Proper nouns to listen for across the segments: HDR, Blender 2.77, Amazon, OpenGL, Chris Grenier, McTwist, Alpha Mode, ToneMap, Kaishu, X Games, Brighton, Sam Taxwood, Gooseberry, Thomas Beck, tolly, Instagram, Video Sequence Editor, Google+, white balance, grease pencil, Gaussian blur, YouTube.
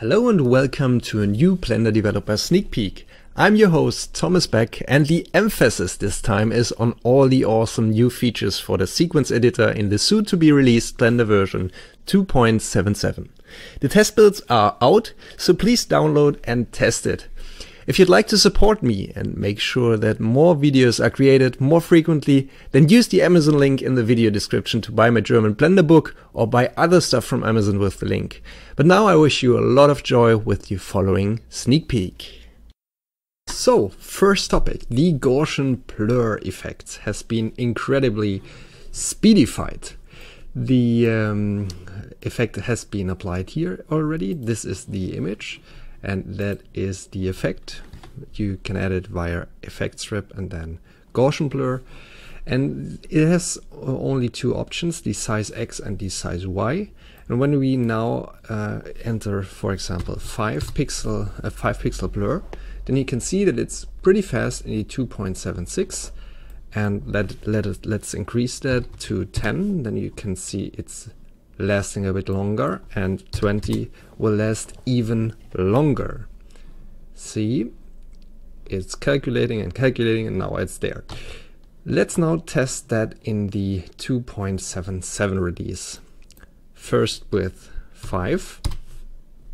Hello and welcome to a new Blender Developer Sneak Peek. I'm your host Thomas Beck, and the emphasis this time is on all the awesome new features for the sequence editor in the soon-to-be-released Blender version 2.77. The test builds are out, so please download and test it. If you'd like to support me and make sure that more videos are created more frequently, then use the Amazon link in the video description to buy my German Blender book or buy other stuff from Amazon with the link. But now I wish you a lot of joy with the following sneak peek. So, first topic, the Gaussian blur effect has been incredibly speedified. The effect has been applied here already. This is the image. And that is the effect. You can add it via effect strip and then Gaussian blur. And it has only two options, the size X and the size Y. And when we now enter, for example, 5 pixel blur, then you can see that it's pretty fast in the 2.76. And let's increase that to 10. Then you can see it's lasting a bit longer, and 20 will last even longer. See, it's calculating and now it's there. Let's now test that in the 2.77 release. First with 5,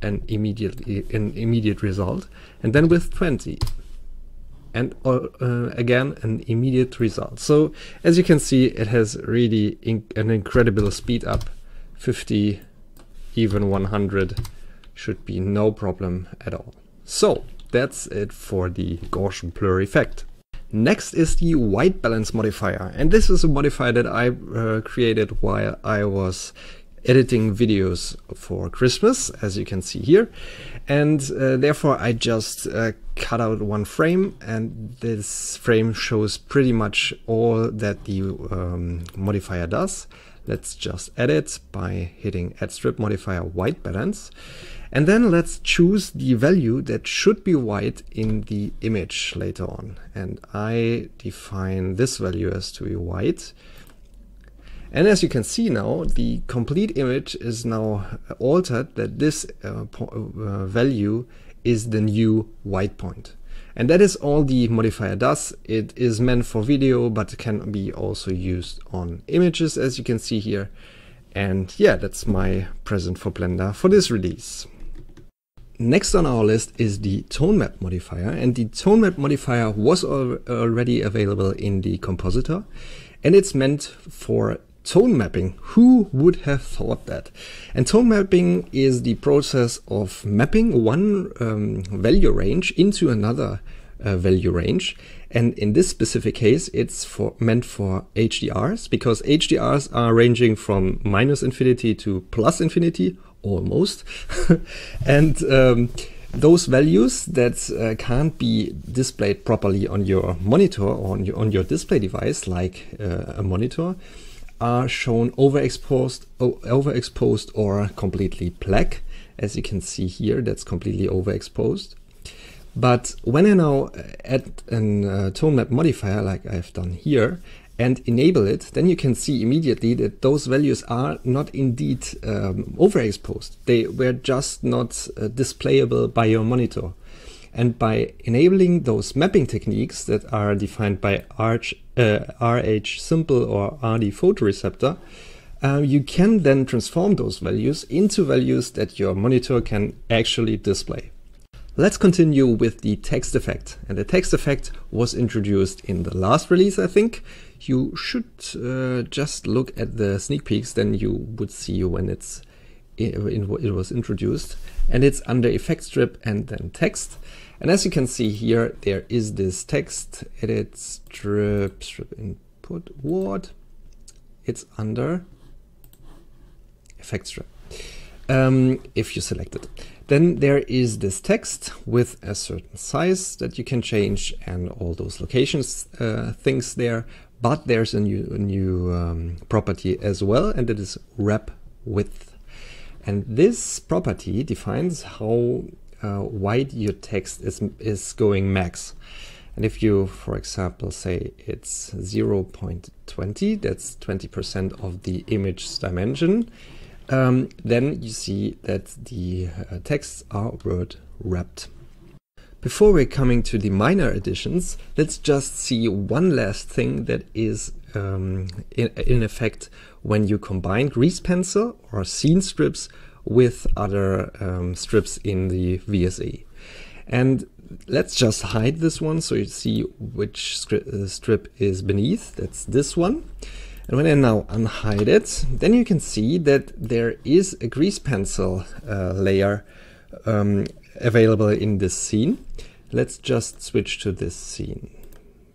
an immediate result, and then with 20. And again, an immediate result. So as you can see, it has really an incredible speed up. 50, even 100 should be no problem at all. So that's it for the Gaussian blur effect. Next is the white balance modifier, and this is a modifier that I created while I was editing videos for Christmas, as you can see here, and therefore I just cut out one frame, and this frame shows pretty much all that the modifier does. Let's just add it by hitting add strip modifier white balance, and then let's choose the value that should be white in the image later on, and I define this value as to be white. And as you can see now, the complete image is now altered, that this value is the new white point. And that is all the modifier does. It is meant for video, but can be also used on images, as you can see here. And yeah, that's my present for Blender for this release. Next on our list is the ToneMap modifier, and the ToneMap modifier was already available in the compositor, and it's meant for tone mapping. Who would have thought that? And tone mapping is the process of mapping one value range into another value range. And in this specific case, it's meant for HDRs, because HDRs are ranging from -infinity to +infinity, almost. And those values that can't be displayed properly on your monitor or on your display device, like a monitor, are shown overexposed or completely black. As you can see here, that's completely overexposed. But when I now add an tone map modifier like I've done here and enable it, then you can see immediately that those values are not indeed overexposed. They were just not displayable by your monitor. And by enabling those mapping techniques that are defined by RH simple or RD photoreceptor, you can then transform those values into values that your monitor can actually display. Let's continue with the text effect. And the text effect was introduced in the last release, I think. You should just look at the sneak peeks, then you would see when it was introduced. And it's under effect strip and then text. And as you can see here, there is this text, edit strip input word. It's under effect strip. If you select it, then there is this text with a certain size that you can change and all those locations things there. But there's a new property as well, and it is wrap width. And this property defines how wide your text is going max. And if you, for example, say it's 0.20, that's 20% of the image dimension, then you see that the texts are word wrapped. Before we're coming to the minor additions, let's just see one last thing that is in effect when you combine grease pencil or scene strips with other strips in the VSE. And let's just hide this one so you see which strip is beneath. That's this one. And when I now unhide it, then you can see that there is a grease pencil layer available in this scene. Let's just switch to this scene.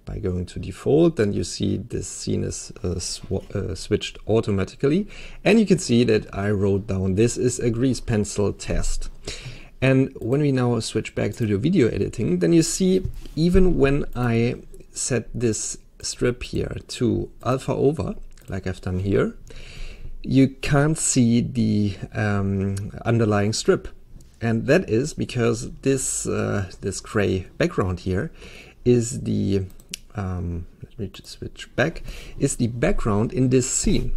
By going to default, then you see this scene is switched automatically. And you can see that I wrote down this is a grease pencil test. And when we now switch back to the video editing, then you see even when I set this strip here to alpha over, like I've done here, you can't see the underlying strip. And that is because this, this gray background here is the, let me just switch back, is the background in this scene.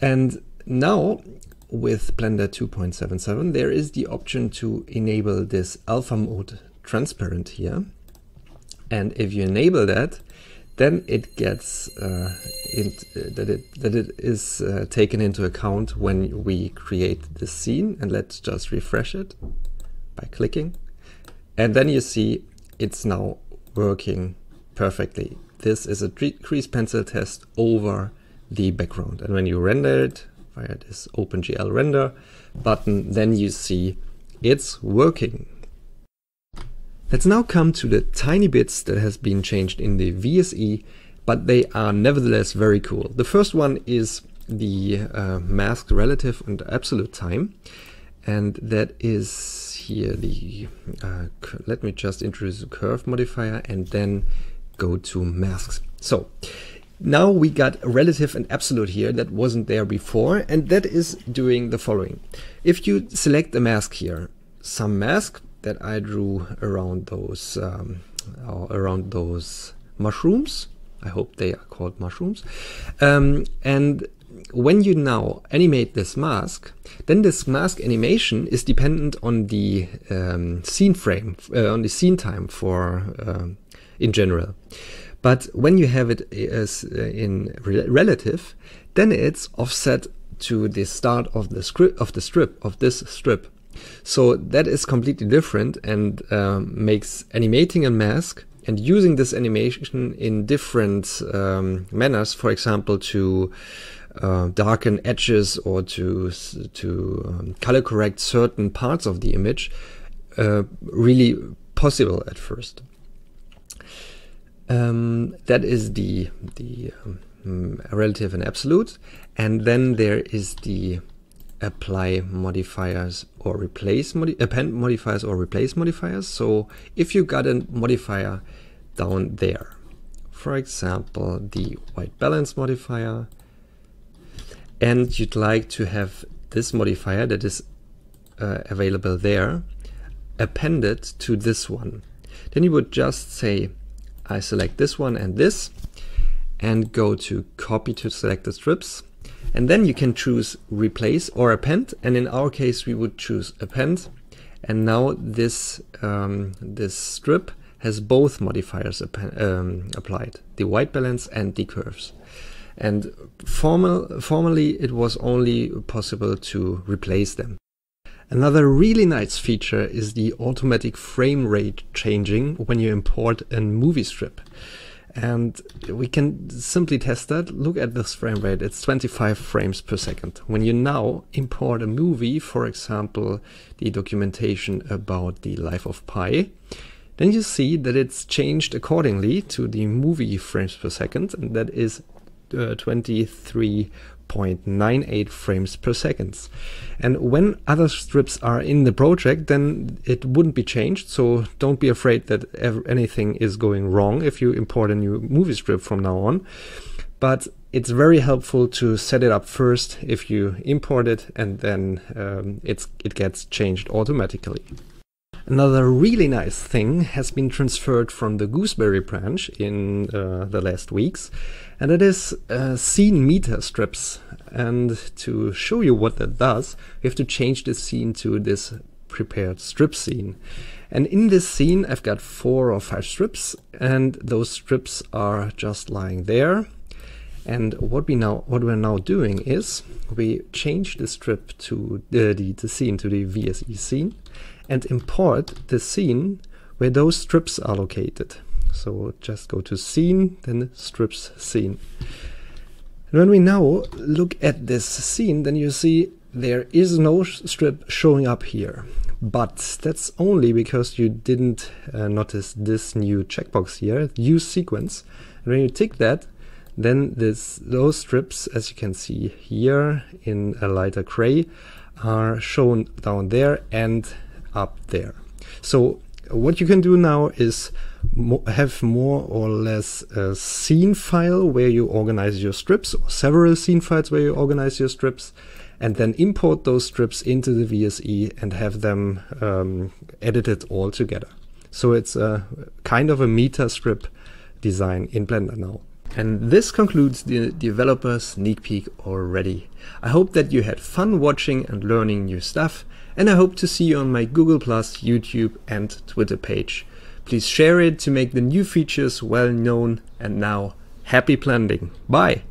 And now, with Blender 2.77, there is the option to enable this alpha mode transparent here. And if you enable that, then it gets that it is taken into account when we create the scene. And let's just refresh it by clicking. And then you see it's now working perfectly. This is a grease pencil test over the background. And when you render it, via this OpenGL render button, then you see it's working. Let's now come to the tiny bits that has been changed in the VSE, but they are nevertheless very cool. The first one is the mask relative and absolute time, and that is here the, let me just introduce a curve modifier and then go to masks. So, now we got relative and absolute here that wasn't there before, and that is doing the following. If you select a mask here, some mask that I drew around those mushrooms, I hope they are called mushrooms, and when you now animate this mask, then this mask animation is dependent on the scene frame, on the scene time for in general. But when you have it as in relative, then it's offset to the start of the strip. So that is completely different and makes animating a mask and using this animation in different manners, for example, to darken edges or to color correct certain parts of the image, really possible at first. That is the relative and absolute, and then there is the apply modifiers or replace append modifiers or replace modifiers. So if you got a modifier down there, for example the white balance modifier, and you'd like to have this modifier that is available there appended to this one, then you would just say I select this one and this and go to copy to select the strips, and then you can choose replace or append, and in our case we would choose append, and now this this strip has both modifiers applied, the white balance and the curves. And formerly it was only possible to replace them. Another really nice feature is the automatic frame rate changing when you import a movie strip. And we can simply test that. Look at this frame rate, it's 25 frames per second. When you now import a movie, for example, the documentation about the life of Pi, then you see that it's changed accordingly to the movie frames per second, and that is 23.98 frames per second. And when other strips are in the project, then it wouldn't be changed, so don't be afraid that anything is going wrong if you import a new movie strip from now on. But it's very helpful to set it up first if you import it, and then it gets changed automatically. Another really nice thing has been transferred from the Gooseberry branch in the last weeks, and it is scene meter strips. And to show you what that does, we have to change this scene to this prepared strip scene. And in this scene I've got 4 or 5 strips, and those strips are just lying there. And what we're now doing is we change the strip to the scene to the VSE scene and import the scene where those strips are located. So just go to scene, then strips scene. And when we now look at this scene, then you see there is no strip showing up here. But that's only because you didn't notice this new checkbox here, use sequence. And when you tick that, then those strips, as you can see here in a lighter gray, are shown down there and up there. So what you can do now is have more or less a scene file where you organize your strips, or several scene files where you organize your strips, and then import those strips into the VSE and have them edited all together. So it's a kind of a meter strip design in Blender now. And this concludes the developer sneak peek already. I hope that you had fun watching and learning new stuff, and I hope to see you on my Google+, YouTube and Twitter page. Please share it to make the new features well known, and now, happy blending. Bye!